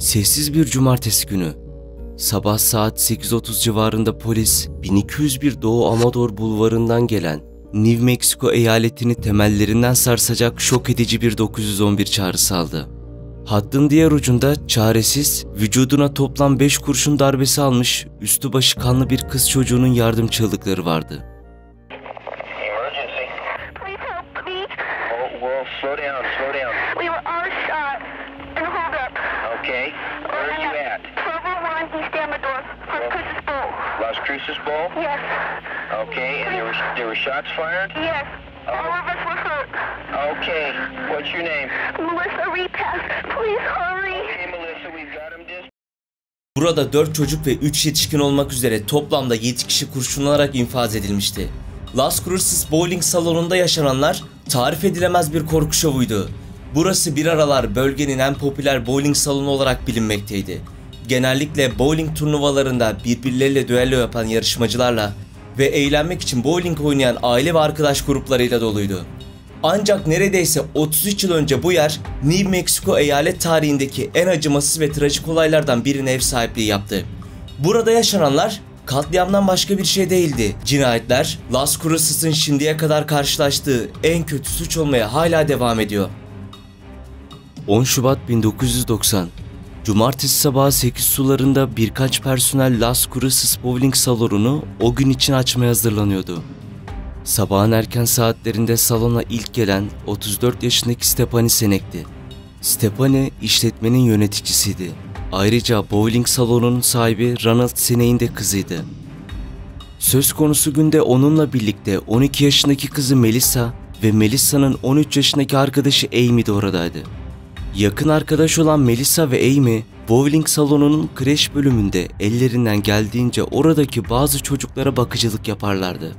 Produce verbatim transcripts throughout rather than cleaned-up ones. Sessiz bir cumartesi günü. Sabah saat sekiz otuz civarında polis, bin iki yüz bir Doğu Amador Bulvarı'ndan gelen New Mexico eyaletini temellerinden sarsacak şok edici bir dokuz yüz on bir çağrısı aldı. Hattın diğer ucunda çaresiz, vücuduna toplam beş kurşun darbesi almış, üstü başı kanlı bir kız çocuğunun yardım çığlıkları vardı. Las Cruces Bowl? Yes. Okay, and there was there were shots fired? Yes. Oh. All of us were hurt. Okay. What's your name? Melissa Repass. Please hurry. Okay, Melissa, we've got him dis. Burada dört çocuk ve üç yetişkin olmak üzere toplamda yedi kişi kurşunlanarak infaz edilmişti. Las Cruces bowling salonunda yaşananlar tarif edilemez bir korku şovuydu. Burası bir aralar bölgenin en popüler bowling salonu olarak bilinmekteydi. Genellikle bowling turnuvalarında birbirleriyle düello yapan yarışmacılarla ve eğlenmek için bowling oynayan aile ve arkadaş gruplarıyla doluydu. Ancak neredeyse otuz üç yıl önce bu yer New Mexico eyalet tarihindeki en acımasız ve trajik olaylardan birine ev sahipliği yaptı. Burada yaşananlar katliamdan başka bir şey değildi. Cinayetler Las Cruces'ın şimdiye kadar karşılaştığı en kötü suç olmaya hala devam ediyor. on Şubat bin dokuz yüz doksan Cumartesi sabahı sekiz sularında birkaç personel Las Cruces bowling salonunu o gün için açmaya hazırlanıyordu. Sabahın erken saatlerinde salona ilk gelen otuz dört yaşındaki Stephanie Senek'ti. Stephanie işletmenin yöneticisiydi. Ayrıca bowling salonunun sahibi Ronald Seney'in de kızıydı. Söz konusu günde onunla birlikte on iki yaşındaki kızı Melissa ve Melissa'nın on üç yaşındaki arkadaşı Amy de oradaydı. Yakın arkadaş olan Melissa ve Amy, bowling salonunun kreş bölümünde ellerinden geldiğince oradaki bazı çocuklara bakıcılık yaparlardı.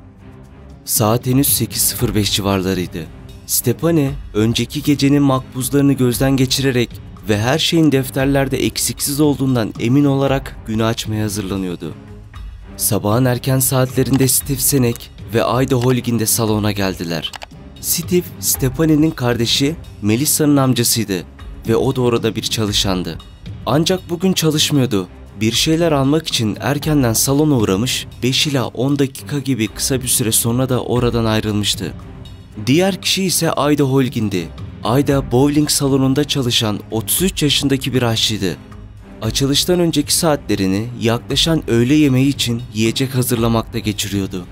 Saat henüz sekiz sıfır beş civarlarıydı. Stephanie, önceki gecenin makbuzlarını gözden geçirerek ve her şeyin defterlerde eksiksiz olduğundan emin olarak günü açmaya hazırlanıyordu. Sabahın erken saatlerinde Steve Senek ve Aida Holgin de salona geldiler. Steve, Stephanie'nin kardeşi Melissa'nın amcasıydı ve o da orada bir çalışandı. Ancak bugün çalışmıyordu. Bir şeyler almak için erkenden salona uğramış, beş ila on dakika gibi kısa bir süre sonra da oradan ayrılmıştı. Diğer kişi ise Aida Holgin'di. Aida bowling salonunda çalışan otuz üç yaşındaki bir aşçıydı. Açılıştan önceki saatlerini yaklaşan öğle yemeği için yiyecek hazırlamakta geçiriyordu.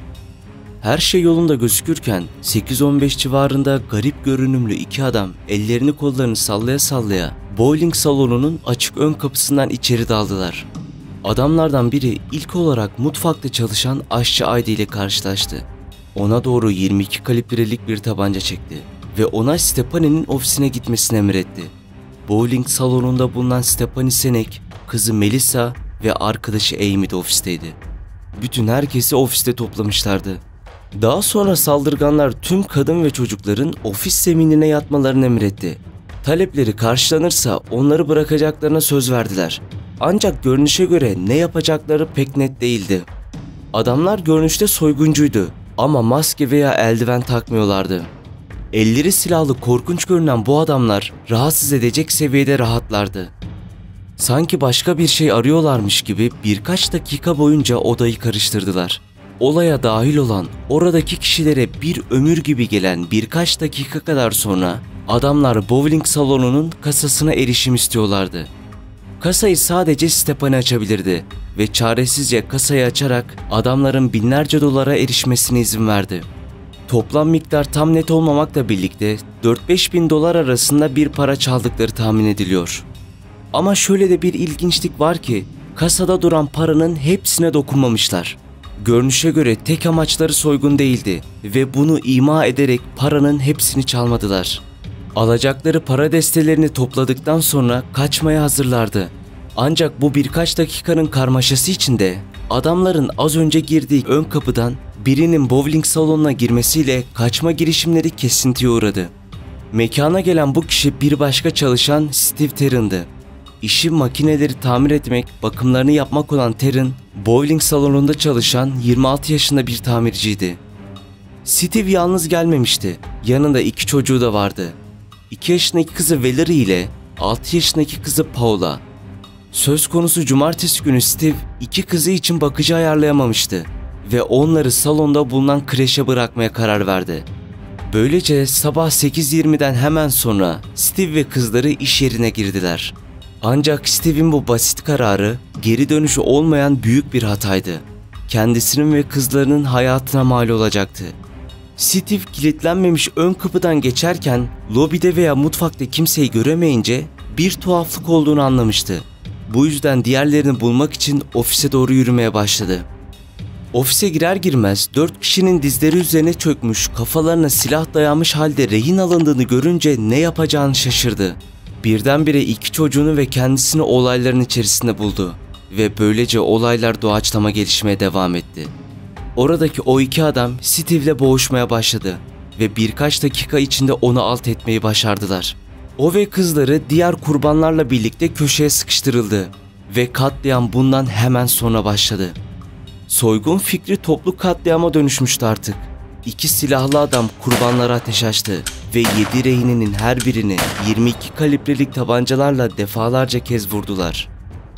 Her şey yolunda gözükürken sekiz on beş civarında garip görünümlü iki adam ellerini kollarını sallaya sallaya bowling salonunun açık ön kapısından içeri daldılar. Adamlardan biri ilk olarak mutfakta çalışan aşçı Ayda ile karşılaştı. Ona doğru yirmi iki kalibrelik bir tabanca çekti ve ona Stephanie'nin ofisine gitmesini emretti. Bowling salonunda bulunan Stephanie Senek, kızı Melissa ve arkadaşı Amy de ofisteydi. Bütün herkesi ofiste toplamışlardı. Daha sonra saldırganlar tüm kadın ve çocukların ofis zeminine yatmalarını emretti. Talepleri karşılanırsa onları bırakacaklarına söz verdiler. Ancak görünüşe göre ne yapacakları pek net değildi. Adamlar görünüşte soyguncuydu ama maske veya eldiven takmıyorlardı. Elleri silahlı korkunç görünen bu adamlar rahatsız edecek seviyede rahatlardı. Sanki başka bir şey arıyorlarmış gibi birkaç dakika boyunca odayı karıştırdılar. Olaya dahil olan, oradaki kişilere bir ömür gibi gelen birkaç dakika kadar sonra adamlar bowling salonunun kasasına erişim istiyorlardı. Kasayı sadece Stephanie açabilirdi ve çaresizce kasayı açarak adamların binlerce dolara erişmesine izin verdi. Toplam miktar tam net olmamakla birlikte dört beş bin dolar arasında bir para çaldıkları tahmin ediliyor. Ama şöyle de bir ilginçlik var ki kasada duran paranın hepsine dokunmamışlar. Görünüşe göre tek amaçları soygun değildi ve bunu ima ederek paranın hepsini çalmadılar. Alacakları para destelerini topladıktan sonra kaçmaya hazırlardı. Ancak bu birkaç dakikanın karmaşası içinde adamların az önce girdiği ön kapıdan birinin bowling salonuna girmesiyle kaçma girişimleri kesintiye uğradı. Mekana gelen bu kişi bir başka çalışan Steve Terin'di. İşi makineleri tamir etmek, bakımlarını yapmak olan Terin, bowling salonunda çalışan yirmi altı yaşında bir tamirciydi. Steve yalnız gelmemişti. Yanında iki çocuğu da vardı. iki yaşındaki kızı Valerie ile altı yaşındaki kızı Paula. Söz konusu cumartesi günü Steve iki kızı için bakıcı ayarlayamamıştı ve onları salonda bulunan kreşe bırakmaya karar verdi. Böylece sabah sekiz yirmiden hemen sonra Steve ve kızları iş yerine girdiler. Ancak Steve'in bu basit kararı geri dönüşü olmayan büyük bir hataydı. Kendisinin ve kızlarının hayatına mal olacaktı. Steve kilitlenmemiş ön kapıdan geçerken lobide veya mutfakta kimseyi göremeyince bir tuhaflık olduğunu anlamıştı. Bu yüzden diğerlerini bulmak için ofise doğru yürümeye başladı. Ofise girer girmez dört kişinin dizleri üzerine çökmüş, kafalarına silah dayanmış halde rehin alındığını görünce ne yapacağını şaşırdı. Birdenbire iki çocuğunu ve kendisini olayların içerisinde buldu ve böylece olaylar doğaçlama gelişmeye devam etti. Oradaki o iki adam Steve'le boğuşmaya başladı ve birkaç dakika içinde onu alt etmeyi başardılar. O ve kızları diğer kurbanlarla birlikte köşeye sıkıştırıldı ve katliam bundan hemen sonra başladı. Soygun fikri toplu katliama dönüşmüştü artık. İki silahlı adam kurbanlara ateş açtı ve yedi rehininin her birini yirmi iki kalibrelik tabancalarla defalarca kez vurdular.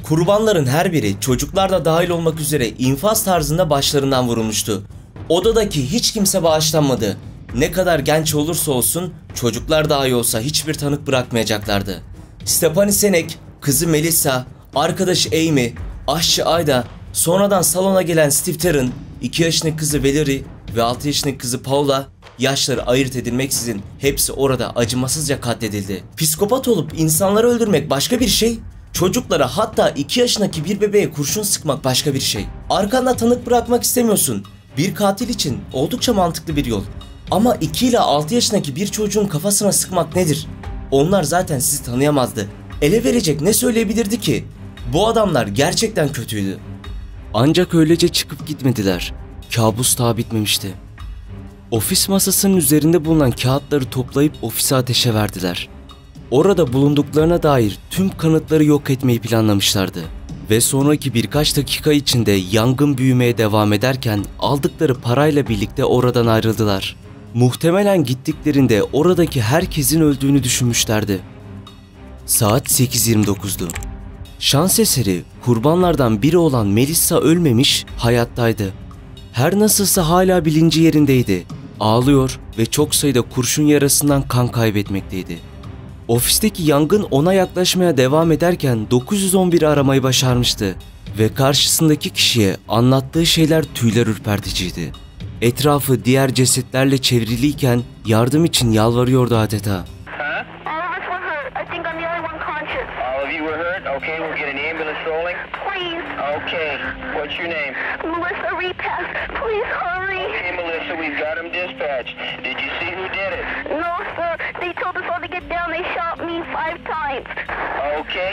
Kurbanların her biri, çocuklar da dahil olmak üzere, infaz tarzında başlarından vurulmuştu. Odadaki hiç kimse bağışlanmadı. Ne kadar genç olursa olsun, çocuklar dahi olsa hiçbir tanık bırakmayacaklardı. Stephanie Senek, kızı Melissa, arkadaşı Amy, aşçı Aida, sonradan salona gelen Steve Terin, iki yaşındaki kızı Valerie ve altı yaşındaki kızı Paula, yaşları ayırt edilmeksizin hepsi orada acımasızca katledildi. Psikopat olup insanları öldürmek başka bir şey, çocuklara hatta iki yaşındaki bir bebeğe kurşun sıkmak başka bir şey. Arkanda tanık bırakmak istemiyorsun. Bir katil için oldukça mantıklı bir yol. Ama iki ile altı yaşındaki bir çocuğun kafasına sıkmak nedir? Onlar zaten sizi tanıyamazdı. Ele verecek ne söyleyebilirdi ki? Bu adamlar gerçekten kötüydü. Ancak öylece çıkıp gitmediler. Kabus daha bitmemişti. Ofis masasının üzerinde bulunan kağıtları toplayıp ofise ateşe verdiler. Orada bulunduklarına dair tüm kanıtları yok etmeyi planlamışlardı. Ve sonraki birkaç dakika içinde yangın büyümeye devam ederken aldıkları parayla birlikte oradan ayrıldılar. Muhtemelen gittiklerinde oradaki herkesin öldüğünü düşünmüşlerdi. Saat sekiz yirmi dokuzdu. Şans eseri kurbanlardan biri olan Melissa ölmemiş, hayattaydı. Her nasılsa hala bilinci yerindeydi. Ağlıyor ve çok sayıda kurşun yarasından kan kaybetmekteydi. Ofisteki yangın ona yaklaşmaya devam ederken dokuz yüz on biri aramayı başarmıştı ve karşısındaki kişiye anlattığı şeyler tüyler ürperticiydi. Etrafı diğer cesetlerle çevriliyken yardım için yalvarıyordu adeta. Melissa Repass, please hurry. Okay, Melissa, we've got him dispatched. Did you see who did it? No, sir. They told us all to get down. They shot me five times. Okay.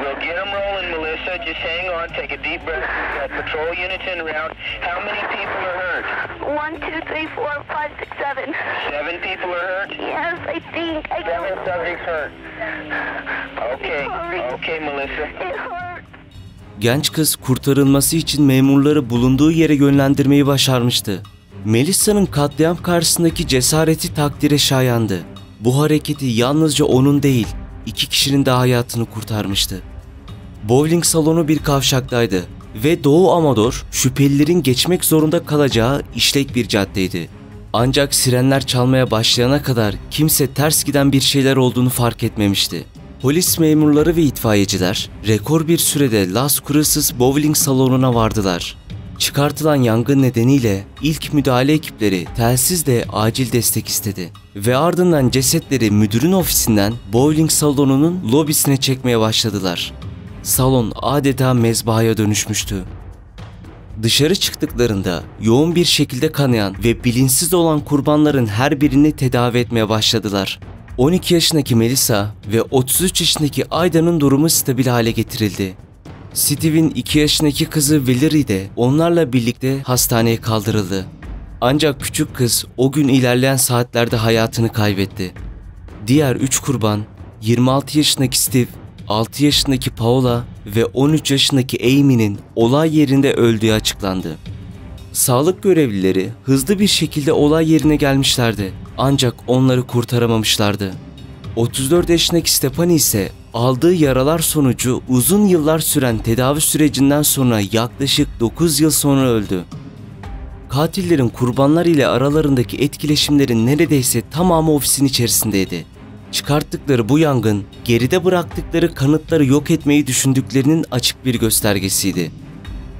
We'll get him rolling, Melissa. Just hang on. Take a deep breath. We've got patrol units en route. How many people are hurt? One, two, three, four, five, six, seven. Seven people are hurt? Yes, I think. I seven subjects hurt. Okay. Okay, Melissa. It hurt. Genç kız kurtarılması için memurları bulunduğu yere yönlendirmeyi başarmıştı. Melissa'nın katliam karşısındaki cesareti takdire şayandı. Bu hareketi yalnızca onun değil, iki kişinin daha hayatını kurtarmıştı. Bowling salonu bir kavşaktaydı ve Doğu Amador, şüphelilerin geçmek zorunda kalacağı işlek bir caddeydi. Ancak sirenler çalmaya başlayana kadar kimse ters giden bir şeyler olduğunu fark etmemişti. Polis memurları ve itfaiyeciler rekor bir sürede Las Cruces bowling salonuna vardılar. Çıkartılan yangın nedeniyle ilk müdahale ekipleri telsizle acil destek istedi ve ardından cesetleri müdürün ofisinden bowling salonunun lobisine çekmeye başladılar. Salon adeta mezbahaya dönüşmüştü. Dışarı çıktıklarında yoğun bir şekilde kanayan ve bilinçsiz olan kurbanların her birini tedavi etmeye başladılar. on iki yaşındaki Melissa ve otuz üç yaşındaki Ayda'nın durumu stabil hale getirildi. Steve'in iki yaşındaki kızı Valerie de onlarla birlikte hastaneye kaldırıldı. Ancak küçük kız o gün ilerleyen saatlerde hayatını kaybetti. Diğer üç kurban, yirmi altı yaşındaki Steve, altı yaşındaki Paula ve on üç yaşındaki Amy'nin olay yerinde öldüğü açıklandı. Sağlık görevlileri hızlı bir şekilde olay yerine gelmişlerdi. Ancak onları kurtaramamışlardı. otuz dört yaşındaki Stephanie ise Aldığı yaralar sonucu uzun yıllar süren tedavi sürecinden sonra yaklaşık dokuz yıl sonra öldü. Katillerin kurbanlar ile aralarındaki etkileşimlerin neredeyse tamamı ofisin içerisindeydi. Çıkarttıkları bu yangın, geride bıraktıkları kanıtları yok etmeyi düşündüklerinin açık bir göstergesiydi.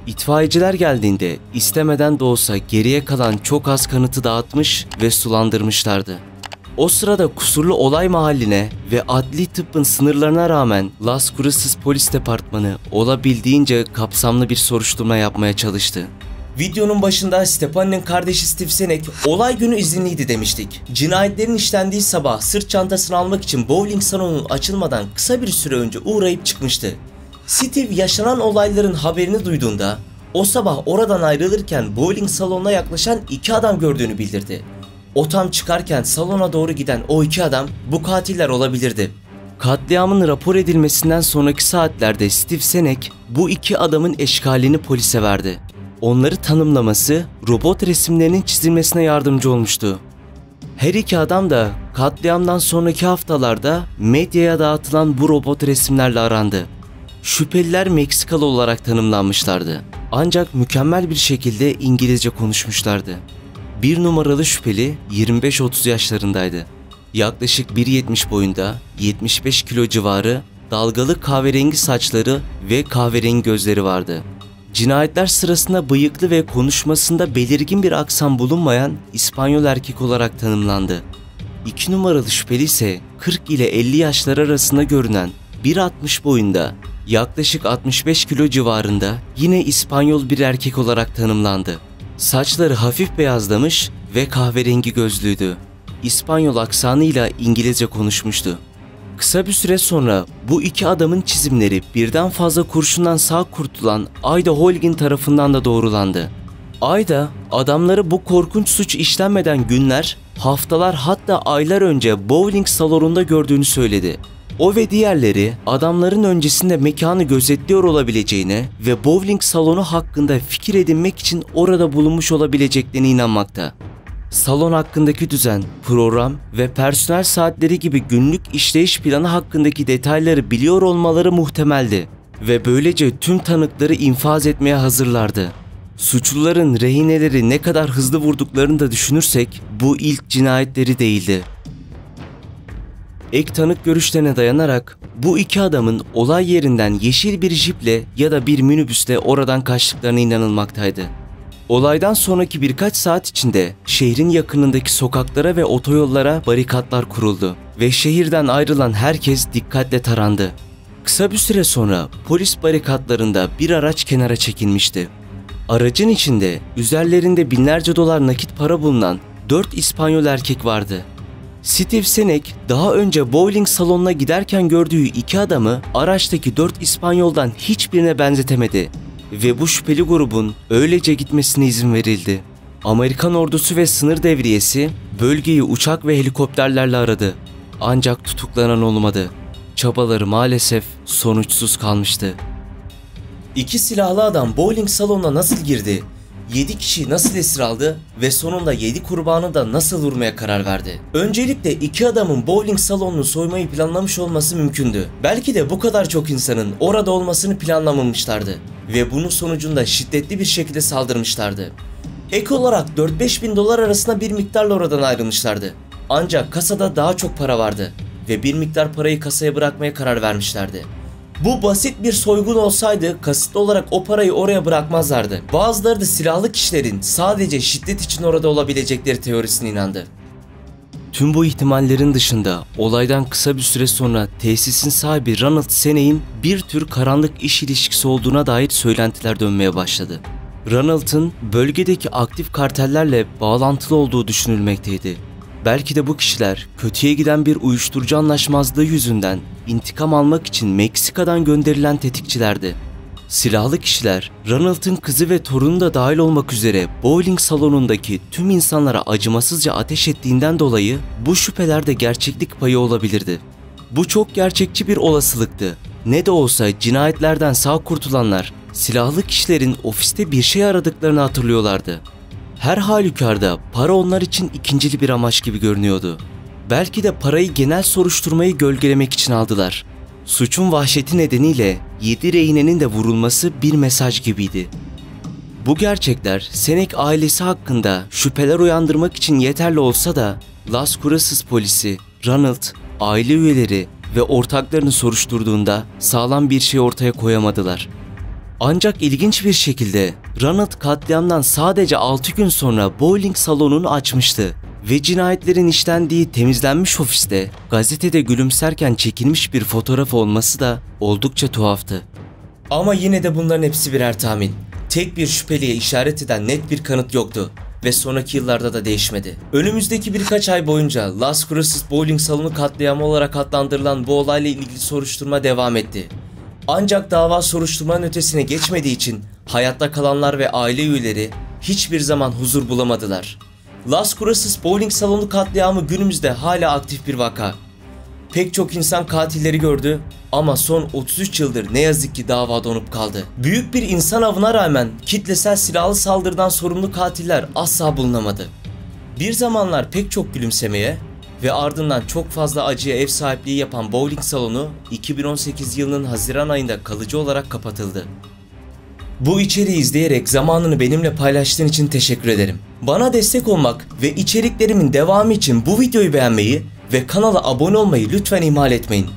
İtfaiyeciler geldiğinde istemeden de olsa geriye kalan çok az kanıtı dağıtmış ve sulandırmışlardı. O sırada kusurlu olay mahalline ve adli tıbbın sınırlarına rağmen Las Cruces Polis Departmanı olabildiğince kapsamlı bir soruşturma yapmaya çalıştı. Videonun başında Stephanie'nin kardeşi Steve Senek olay günü izinliydi demiştik. Cinayetlerin işlendiği sabah sırt çantasını almak için bowling salonunun açılmadan kısa bir süre önce uğrayıp çıkmıştı. Steve yaşanan olayların haberini duyduğunda o sabah oradan ayrılırken bowling salonuna yaklaşan iki adam gördüğünü bildirdi. O tam çıkarken salona doğru giden o iki adam bu katiller olabilirdi. Katliamın rapor edilmesinden sonraki saatlerde Steve Senek bu iki adamın eşkalini polise verdi. Onları tanımlaması robot resimlerinin çizilmesine yardımcı olmuştu. Her iki adam da katliamdan sonraki haftalarda medyaya dağıtılan bu robot resimlerle arandı. Şüpheliler Meksikalı olarak tanımlanmışlardı. Ancak mükemmel bir şekilde İngilizce konuşmuşlardı. Bir numaralı şüpheli yirmi beş otuz yaşlarındaydı. Yaklaşık bir yetmiş boyunda, yetmiş beş kilo civarı, dalgalı kahverengi saçları ve kahverengi gözleri vardı. Cinayetler sırasında bıyıklı ve konuşmasında belirgin bir aksan bulunmayan İspanyol erkek olarak tanımlandı. iki numaralı şüpheli ise kırk ile elli yaşlar arasında görünen bir altmış boyunda, yaklaşık altmış beş kilo civarında yine İspanyol bir erkek olarak tanımlandı. Saçları hafif beyazlamış ve kahverengi gözlüydü. İspanyol aksanıyla İngilizce konuşmuştu. Kısa bir süre sonra bu iki adamın çizimleri birden fazla kurşundan sağ kurtulan Aida Holgin tarafından da doğrulandı. Aida, adamları bu korkunç suç işlenmeden günler, haftalar hatta aylar önce bowling salonunda gördüğünü söyledi. O ve diğerleri adamların öncesinde mekanı gözetliyor olabileceğine ve bowling salonu hakkında fikir edinmek için orada bulunmuş olabileceklerine inanmakta. Salon hakkındaki düzen, program ve personel saatleri gibi günlük işleyiş planı hakkındaki detayları biliyor olmaları muhtemeldi ve böylece tüm tanıkları infaz etmeye hazırlardı. Suçluların rehineleri ne kadar hızlı vurduklarını da düşünürsek bu ilk cinayetleri değildi. Ek tanık görüşlerine dayanarak bu iki adamın olay yerinden yeşil bir jiple ya da bir minibüsle oradan kaçtıklarına inanılmaktaydı. Olaydan sonraki birkaç saat içinde şehrin yakınındaki sokaklara ve otoyollara barikatlar kuruldu ve şehirden ayrılan herkes dikkatle tarandı. Kısa bir süre sonra polis barikatlarında bir araç kenara çekilmişti. Aracın içinde üzerlerinde binlerce dolar nakit para bulunan dört İspanyol erkek vardı. Steve Senek daha önce bowling salonuna giderken gördüğü iki adamı araçtaki dört İspanyol'dan hiçbirine benzetemedi ve bu şüpheli grubun öylece gitmesine izin verildi. Amerikan ordusu ve sınır devriyesi bölgeyi uçak ve helikopterlerle aradı. Ancak tutuklanan olmadı. Çabaları maalesef sonuçsuz kalmıştı. İki silahlı adam bowling salonuna nasıl girdi, yedi kişiyi nasıl esir aldı ve sonunda yedi kurbanı da nasıl vurmaya karar verdi? Öncelikle iki adamın bowling salonunu soymayı planlamış olması mümkündü. Belki de bu kadar çok insanın orada olmasını planlamamışlardı ve bunun sonucunda şiddetli bir şekilde saldırmışlardı. Ek olarak dört beş bin dolar arasında bir miktarla oradan ayrılmışlardı. Ancak kasada daha çok para vardı ve bir miktar parayı kasaya bırakmaya karar vermişlerdi. Bu basit bir soygun olsaydı kasıtlı olarak o parayı oraya bırakmazlardı. Bazıları da silahlı kişilerin sadece şiddet için orada olabilecekleri teorisine inandı. Tüm bu ihtimallerin dışında olaydan kısa bir süre sonra tesisin sahibi Ronald Seney'in bir tür karanlık iş ilişkisi olduğuna dair söylentiler dönmeye başladı. Ronald'ın bölgedeki aktif kartellerle bağlantılı olduğu düşünülmekteydi. Belki de bu kişiler kötüye giden bir uyuşturucu anlaşmazlığı yüzünden intikam almak için Meksika'dan gönderilen tetikçilerdi. Silahlı kişiler Ronald'ın kızı ve torunu da dahil olmak üzere bowling salonundaki tüm insanlara acımasızca ateş ettiğinden dolayı bu şüphelerde gerçeklik payı olabilirdi. Bu çok gerçekçi bir olasılıktı. Ne de olsa cinayetlerden sağ kurtulanlar silahlı kişilerin ofiste bir şey aradıklarını hatırlıyorlardı. Her halükarda para onlar için ikincili bir amaç gibi görünüyordu. Belki de parayı genel soruşturmayı gölgelemek için aldılar. Suçun vahşeti nedeniyle yedi rehinenin de vurulması bir mesaj gibiydi. Bu gerçekler Senek ailesi hakkında şüpheler uyandırmak için yeterli olsa da Las Cruces polisi, Ronald, aile üyeleri ve ortaklarını soruşturduğunda sağlam bir şey ortaya koyamadılar. Ancak ilginç bir şekilde Ronald katliamdan sadece altı gün sonra bowling salonunu açmıştı ve cinayetlerin işlendiği temizlenmiş ofiste gazetede gülümserken çekilmiş bir fotoğraf olması da oldukça tuhaftı. Ama yine de bunların hepsi birer tahmin. Tek bir şüpheliye işaret eden net bir kanıt yoktu ve sonraki yıllarda da değişmedi. Önümüzdeki birkaç ay boyunca Las Cruces bowling salonu katliamı olarak adlandırılan bu olayla ilgili soruşturma devam etti. Ancak dava soruşturmanın ötesine geçmediği için hayatta kalanlar ve aile üyeleri hiçbir zaman huzur bulamadılar. Las Cruces bowling salonu katliamı günümüzde hala aktif bir vaka. Pek çok insan katilleri gördü ama son otuz üç yıldır ne yazık ki dava donup kaldı. Büyük bir insan avına rağmen kitlesel silahlı saldırıdan sorumlu katiller asla bulunamadı. Bir zamanlar pek çok gülümsemeye ve ardından çok fazla acıya ev sahipliği yapan bowling salonu iki bin on sekiz yılının Haziran ayında kalıcı olarak kapatıldı. Bu içeriği izleyerek zamanını benimle paylaştığın için teşekkür ederim. Bana destek olmak ve içeriklerimin devamı için bu videoyu beğenmeyi ve kanala abone olmayı lütfen ihmal etmeyin.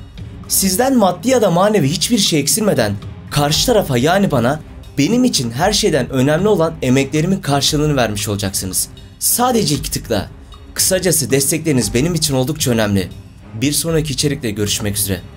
Sizden maddi ya da manevi hiçbir şey eksilmeden karşı tarafa, yani bana, benim için her şeyden önemli olan emeklerimin karşılığını vermiş olacaksınız. Sadece iki tıkla. Kısacası destekleriniz benim için oldukça önemli. Bir sonraki içerikte görüşmek üzere.